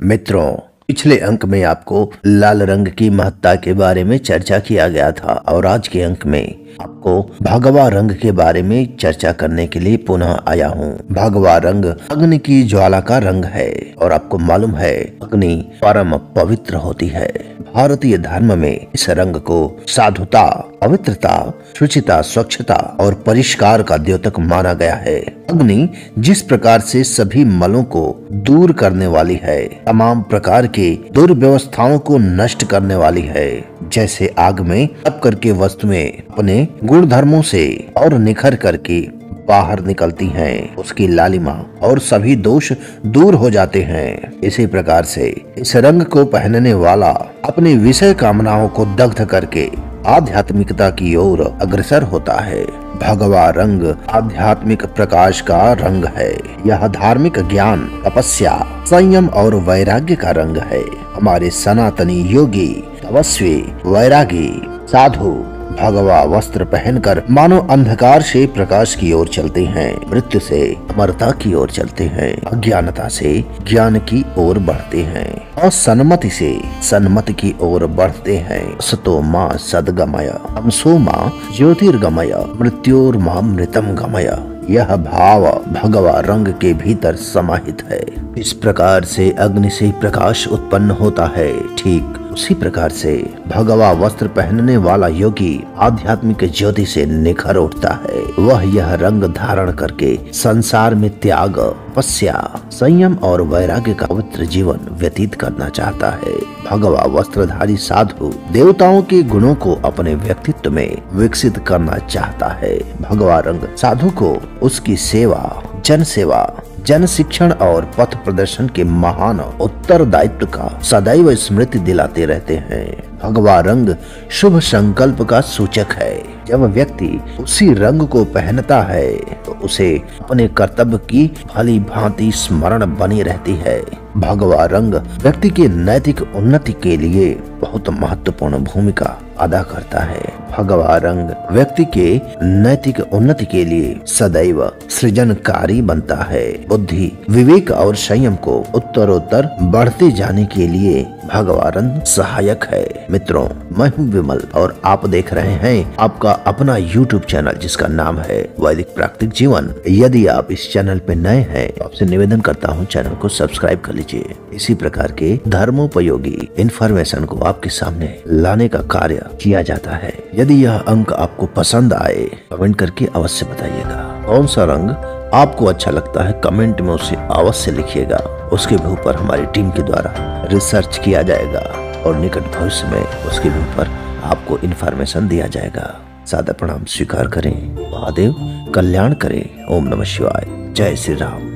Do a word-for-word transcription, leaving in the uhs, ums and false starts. मित्रों, पिछले अंक में आपको लाल रंग की महत्ता के बारे में चर्चा किया गया था और आज के अंक में आपको भगवा रंग के बारे में चर्चा करने के लिए पुनः आया हूँ। भगवा रंग अग्नि की ज्वाला का रंग है और आपको मालूम है अग्नि परम पवित्र होती है। भारतीय धर्म में इस रंग को साधुता, पवित्रता, शुचिता, स्वच्छता और परिष्कार का द्योतक माना गया है। अग्नि जिस प्रकार से सभी मलों को दूर करने वाली है, तमाम प्रकार के दुर्व्यवस्थाओं को नष्ट करने वाली है, जैसे आग में तप करके वस्तुएं अपने गुणधर्मों से और निखर करके बाहर निकलती हैं, उसकी लालिमा और सभी दोष दूर हो जाते हैं। इसी प्रकार से इस रंग को पहनने वाला अपने विषय कामनाओं को दग्ध करके आध्यात्मिकता की ओर अग्रसर होता है। भगवा रंग आध्यात्मिक प्रकाश का रंग है। यह धार्मिक ज्ञान, तपस्या, संयम और वैराग्य का रंग है। हमारे सनातनी योगी, तपस्वी, वैरागी साधु भगवा वस्त्र पहनकर मानो अंधकार से प्रकाश की ओर चलते हैं, मृत्यु से अमरता की ओर चलते हैं, अज्ञानता से ज्ञान की ओर बढ़ते हैं और सन्मति से सन्मति की ओर बढ़ते हैं। सतो मां सदगमय, तमसो मां ज्योतिर्गमय, मृत्योर्मां मृतम गमय। यह भाव भगवा रंग के भीतर समाहित है। इस प्रकार से अग्नि से प्रकाश उत्पन्न होता है। ठीक उसी प्रकार से भगवा वस्त्र पहनने वाला योगी आध्यात्मिक ज्योति से निखर उठता है। वह यह रंग धारण करके संसार में त्याग, तपस्या, संयम और वैराग्य का पवित्र जीवन व्यतीत करना चाहता है। भगवा वस्त्रधारी साधु देवताओं के गुणों को अपने व्यक्तित्व में विकसित करना चाहता है। भगवा रंग साधु को उसकी सेवा, जन सेवा, जन शिक्षण और पथ प्रदर्शन के महान उत्तरदायित्व का सदैव स्मृति दिलाते रहते हैं। भगवा रंग शुभ संकल्प का सूचक है। जब व्यक्ति उसी रंग को पहनता है तो उसे अपने कर्तव्य की भली भांति स्मरण बनी रहती है। भगवा रंग व्यक्ति के नैतिक उन्नति के लिए बहुत महत्वपूर्ण भूमिका अदा करता है। भगवा रंग व्यक्ति के नैतिक उन्नति के लिए सदैव सृजनकारी बनता है। बुद्धि, विवेक और संयम को उत्तरोत्तर बढ़ते जाने के लिए भगवा रंग सहायक है। मित्रों, मैं हूं विमल और आप देख रहे हैं आपका अपना यूट्यूब चैनल जिसका नाम है वैदिक प्राकृतिक जीवन। यदि आप इस चैनल पे नए हैं तो आपसे निवेदन करता हूं चैनल को सब्सक्राइब कर लीजिए। इसी प्रकार के धर्मोपयोगी इन्फॉर्मेशन को आपके सामने लाने का कार्य किया जाता है। यदि यह अंक आपको पसंद आए कमेंट करके अवश्य बताइएगा। कौन सा रंग आपको अच्छा लगता है कमेंट में उसे अवश्य लिखिएगा। उसके भी ऊपर हमारी टीम के द्वारा रिसर्च किया जाएगा और निकट भविष्य में उसके भी ऊपर आपको इन्फॉर्मेशन दिया जाएगा। सादा प्रणाम स्वीकार करें। महादेव कल्याण करें। ओम नमः शिवाय। जय श्री राम।